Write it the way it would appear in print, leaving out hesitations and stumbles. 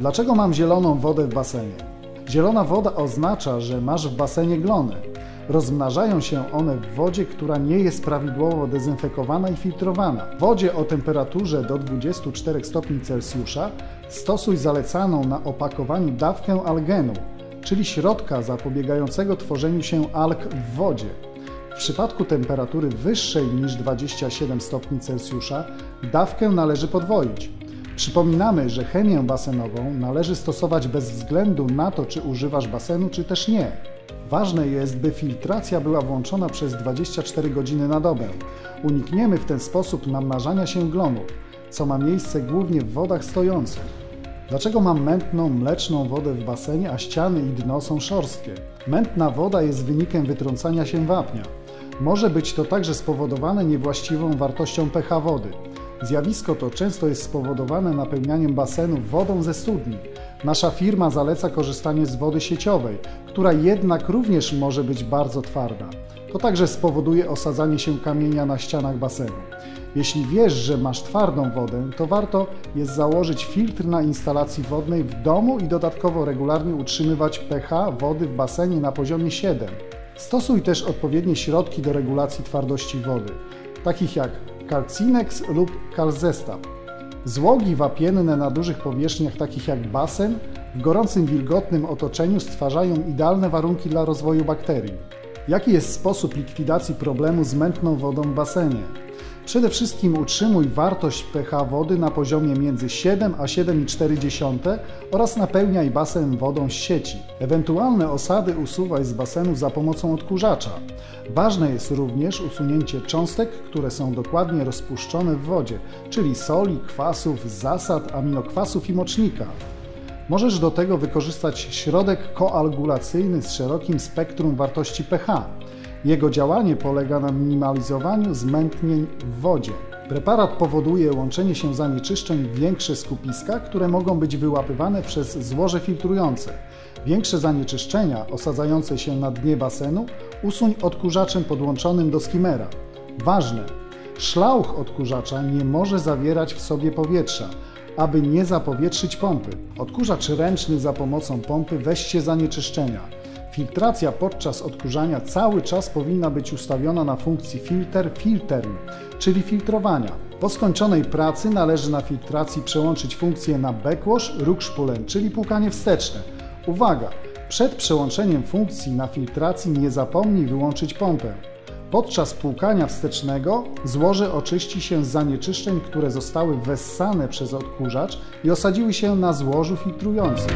Dlaczego mam zieloną wodę w basenie? Zielona woda oznacza, że masz w basenie glony. Rozmnażają się one w wodzie, która nie jest prawidłowo dezynfekowana i filtrowana. W wodzie o temperaturze do 24 stopni Celsjusza stosuj zalecaną na opakowaniu dawkę algenu, czyli środka zapobiegającego tworzeniu się alg w wodzie. W przypadku temperatury wyższej niż 27 stopni Celsjusza dawkę należy podwoić. Przypominamy, że chemię basenową należy stosować bez względu na to, czy używasz basenu, czy też nie. Ważne jest, by filtracja była włączona przez 24 godziny na dobę. Unikniemy w ten sposób namnażania się glonów, co ma miejsce głównie w wodach stojących. Dlaczego mam mętną, mleczną wodę w basenie, a ściany i dno są szorstkie? Mętna woda jest wynikiem wytrącania się wapnia. Może być to także spowodowane niewłaściwą wartością pH wody. Zjawisko to często jest spowodowane napełnianiem basenów wodą ze studni. Nasza firma zaleca korzystanie z wody sieciowej, która jednak również może być bardzo twarda. To także spowoduje osadzanie się kamienia na ścianach basenu. Jeśli wiesz, że masz twardą wodę, to warto jest założyć filtr na instalacji wodnej w domu i dodatkowo regularnie utrzymywać pH wody w basenie na poziomie 7. Stosuj też odpowiednie środki do regulacji twardości wody, takich jak Calcinex lub calzesta. Złogi wapienne na dużych powierzchniach, takich jak basen, w gorącym, wilgotnym otoczeniu stwarzają idealne warunki dla rozwoju bakterii. Jaki jest sposób likwidacji problemu z mętną wodą w basenie? Przede wszystkim utrzymuj wartość pH wody na poziomie między 7 a 7,4 oraz napełniaj basen wodą z sieci. Ewentualne osady usuwaj z basenu za pomocą odkurzacza. Ważne jest również usunięcie cząstek, które są dokładnie rozpuszczone w wodzie, czyli soli, kwasów, zasad, aminokwasów i mocznika. Możesz do tego wykorzystać środek koagulacyjny z szerokim spektrum wartości pH. Jego działanie polega na minimalizowaniu zmętnień w wodzie. Preparat powoduje łączenie się zanieczyszczeń w większe skupiska, które mogą być wyłapywane przez złoże filtrujące. Większe zanieczyszczenia osadzające się na dnie basenu usuń odkurzaczem podłączonym do skimera. Ważne! Szlauch odkurzacza nie może zawierać w sobie powietrza, aby nie zapowietrzyć pompy. Odkurzacz ręczny za pomocą pompy weźcie zanieczyszczenia. Filtracja podczas odkurzania cały czas powinna być ustawiona na funkcji filtern, czyli filtrowania. Po skończonej pracy należy na filtracji przełączyć funkcję na backwash, rückspülen, czyli płukanie wsteczne. Uwaga! Przed przełączeniem funkcji na filtracji nie zapomnij wyłączyć pompę. Podczas płukania wstecznego złoże oczyści się z zanieczyszczeń, które zostały wessane przez odkurzacz i osadziły się na złożu filtrującym.